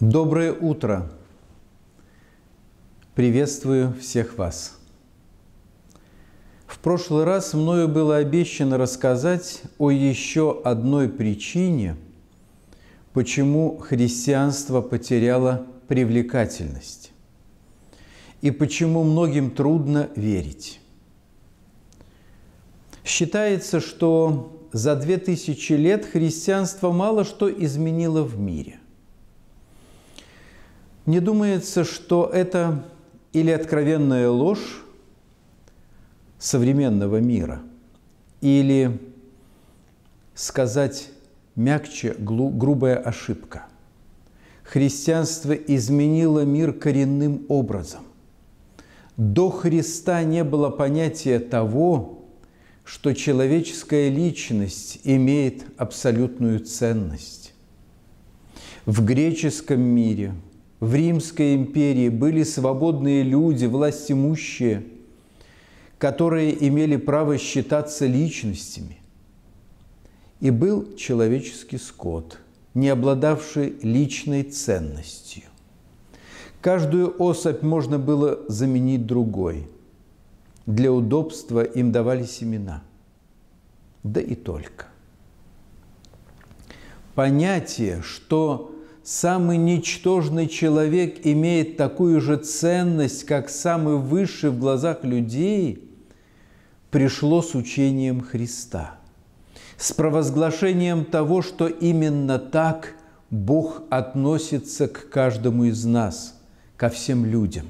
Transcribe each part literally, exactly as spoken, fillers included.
Доброе утро! Приветствую всех вас! В прошлый раз мною было обещано рассказать о еще одной причине, почему христианство потеряло привлекательность и почему многим трудно верить. Считается, что за две тысячи лет христианство мало что изменило в мире. Не думается, что это или откровенная ложь современного мира, или, сказать мягче, грубая ошибка. Христианство изменило мир коренным образом. До Христа не было понятия того, что человеческая личность имеет абсолютную ценность. В греческом мире, в Римской империи были свободные люди, властимущие, которые имели право считаться личностями. И был человеческий скот, не обладавший личной ценностью. Каждую особь можно было заменить другой. Для удобства им давались имена. Да и только. Понятие, что самый ничтожный человек имеет такую же ценность, как самый высший в глазах людей, пришло с учением Христа, с провозглашением того, что именно так Бог относится к каждому из нас, ко всем людям.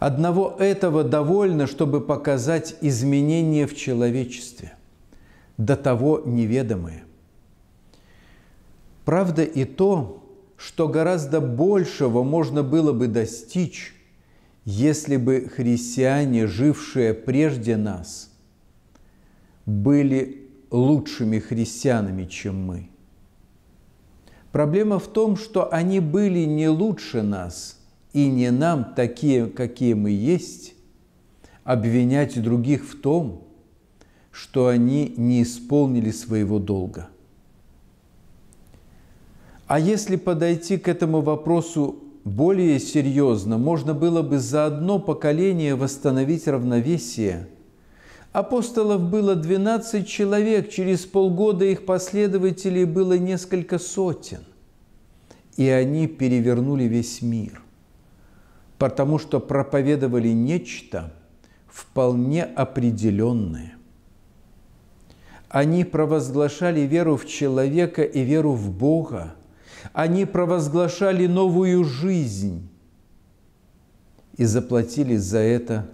Одного этого довольно, чтобы показать изменения в человечестве, до того неведомые. Правда и то, что гораздо большего можно было бы достичь, если бы христиане, жившие прежде нас, были лучшими христианами, чем мы. Проблема в том, что они были не лучше нас, и не нам, такие, какие мы есть, обвинять других в том, что они не исполнили своего долга. А если подойти к этому вопросу более серьезно, можно было бы за одно поколение восстановить равновесие. Апостолов было двенадцать человек, через полгода их последователей было несколько сотен. И они перевернули весь мир, потому что проповедовали нечто вполне определенное. Они провозглашали веру в человека и веру в Бога. Они провозглашали новую жизнь и заплатили за это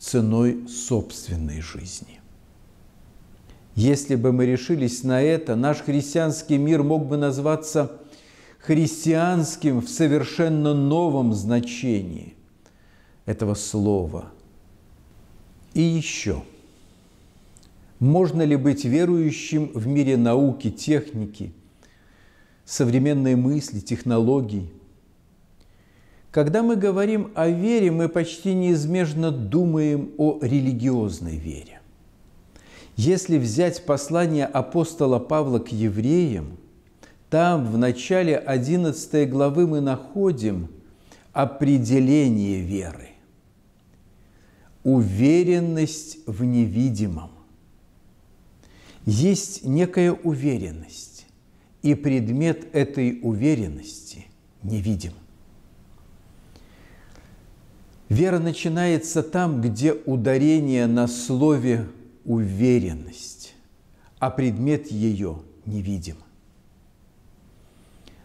ценой собственной жизни. Если бы мы решились на это, наш христианский мир мог бы назваться христианским в совершенно новом значении этого слова. И еще. Можно ли быть верующим в мире науки, техники, современной мысли, технологий? Когда мы говорим о вере, мы почти неизбежно думаем о религиозной вере. Если взять послание апостола Павла к евреям, там в начале одиннадцатой главы мы находим определение веры. Уверенность в невидимом. Есть некая уверенность. И предмет этой уверенности невидим. Вера начинается там, где ударение на слове «уверенность», а предмет ее невидим.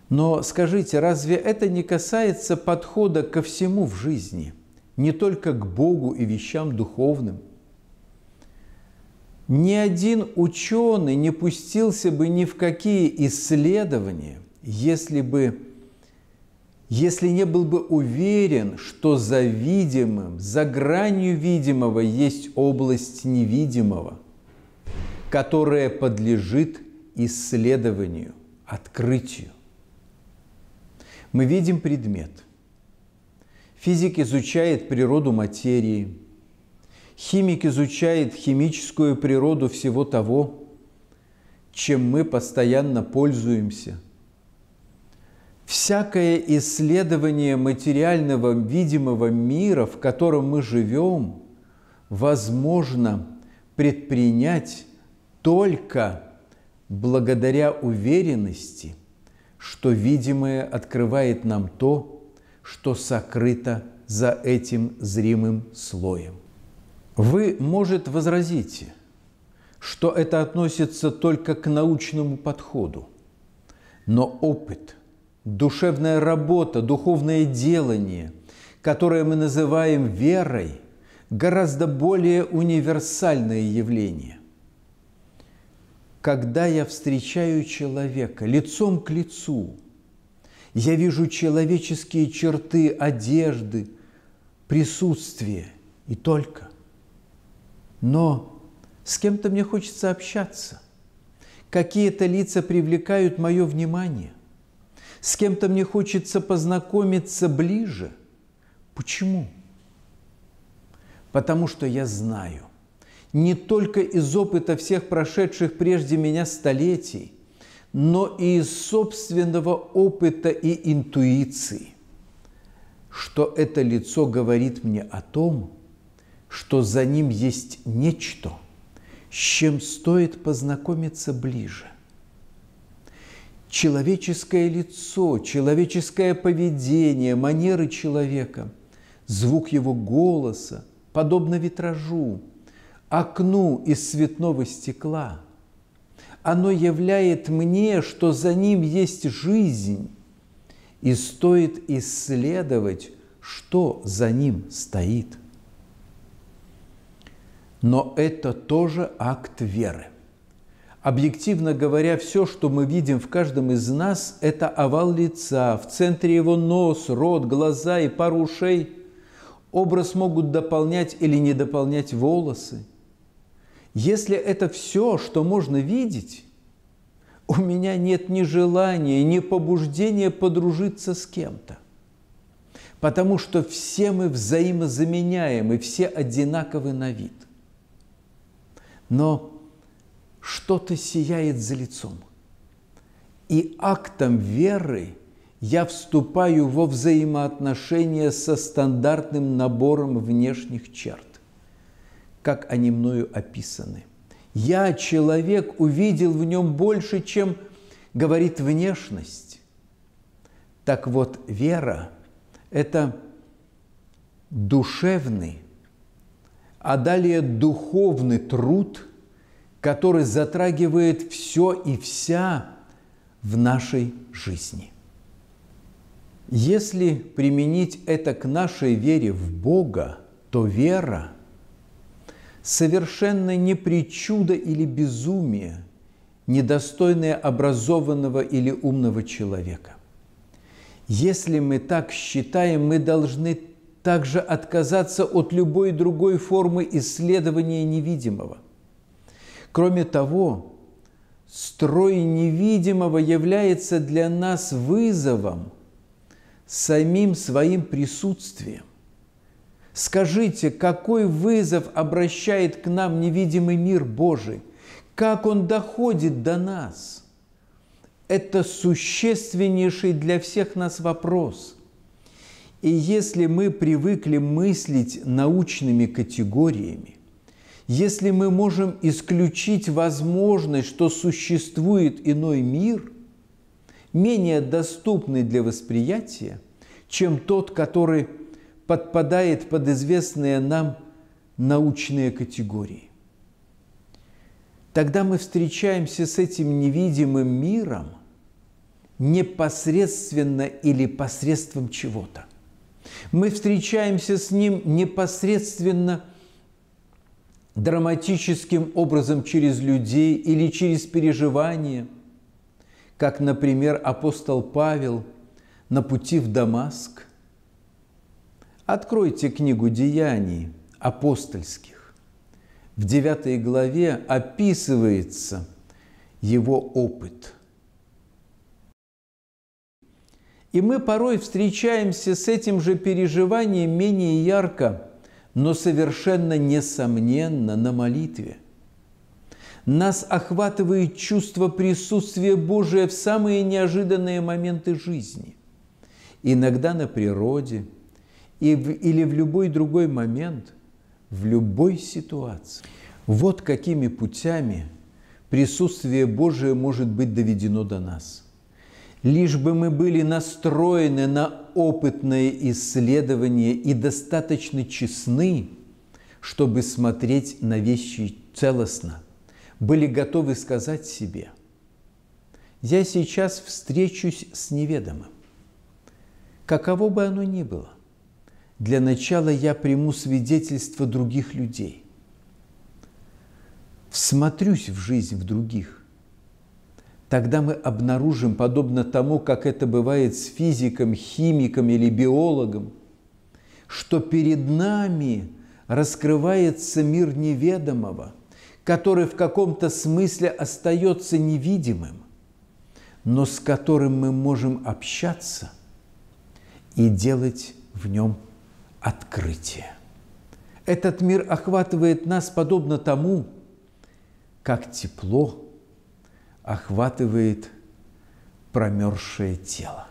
Но скажите, разве это не касается подхода ко всему в жизни, не только к Богу и вещам духовным? Ни один ученый не пустился бы ни в какие исследования, если бы, если не был бы уверен, что за видимым, за гранью видимого есть область невидимого, которая подлежит исследованию, открытию. Мы видим предмет. Физик изучает природу материи. Химик изучает химическую природу всего того, чем мы постоянно пользуемся. всякое исследование материального видимого мира, в котором мы живем, возможно предпринять только благодаря уверенности, что видимое открывает нам то, что сокрыто за этим зримым слоем. Вы, может, возразите, что это относится только к научному подходу, но опыт, душевная работа, духовное делание, которое мы называем верой, гораздо более универсальное явление. Когда я встречаю человека лицом к лицу, я вижу человеческие черты, одежды, присутствие и только. Но с кем-то мне хочется общаться. Какие-то лица привлекают мое внимание. С кем-то мне хочется познакомиться ближе. Почему? Потому что я знаю, не только из опыта всех прошедших прежде меня столетий, но и из собственного опыта и интуиции, что это лицо говорит мне о том, что за ним есть нечто, с чем стоит познакомиться ближе. Человеческое лицо, человеческое поведение, манеры человека, звук его голоса, подобно витражу, окну из цветного стекла. Оно являет мне, что за ним есть жизнь, и стоит исследовать, что за ним стоит. Но это тоже акт веры. Объективно говоря, все, что мы видим в каждом из нас, это овал лица, в центре его нос, рот, глаза и пару ушей. Образ могут дополнять или не дополнять волосы. Если это все, что можно видеть, у меня нет ни желания, ни побуждения подружиться с кем-то. Потому что все мы взаимозаменяемы, все одинаковы на вид. Но что-то сияет за лицом. И актом веры я вступаю во взаимоотношения со стандартным набором внешних черт, как они мною описаны. Я, человек, увидел в нем больше, чем говорит внешность. Так вот, вера – это душевный, а далее духовный труд, который затрагивает все и вся в нашей жизни. Если применить это к нашей вере в Бога, то вера совершенно не причуда или безумие, недостойное образованного или умного человека. Если мы так считаем, мы должны также отказаться от любой другой формы исследования невидимого. Кроме того, строй невидимого является для нас вызовом самим своим присутствием. Скажите, какой вызов обращает к нам невидимый мир Божий? Как он доходит до нас? Это существеннейший для всех нас вопрос. И если мы привыкли мыслить научными категориями, если мы можем исключить возможность, что существует иной мир, менее доступный для восприятия, чем тот, который подпадает под известные нам научные категории. Тогда мы встречаемся с этим невидимым миром непосредственно или посредством чего-то. Мы встречаемся с ним непосредственно драматическим образом через людей или через переживания, как, например, апостол Павел на пути в Дамаск. Откройте книгу «Деяний апостольских». В девятой главе описывается его опыт. И мы порой встречаемся с этим же переживанием менее ярко, но совершенно несомненно на молитве. Нас охватывает чувство присутствия Божия в самые неожиданные моменты жизни. Иногда на природе или в любой другой момент, в любой ситуации. Вот какими путями присутствие Божие может быть доведено до нас. Лишь бы мы были настроены на опытное исследование и достаточно честны, чтобы смотреть на вещи целостно, были готовы сказать себе: «Я сейчас встречусь с неведомым, каково бы оно ни было. Для начала я приму свидетельство других людей, всмотрюсь в жизнь в других». Тогда мы обнаружим, подобно тому, как это бывает с физиком, химиком или биологом, что перед нами раскрывается мир неведомого, который в каком-то смысле остается невидимым, но с которым мы можем общаться и делать в нем открытие. Этот мир охватывает нас подобно тому, как тепло охватывает промерзшее тело.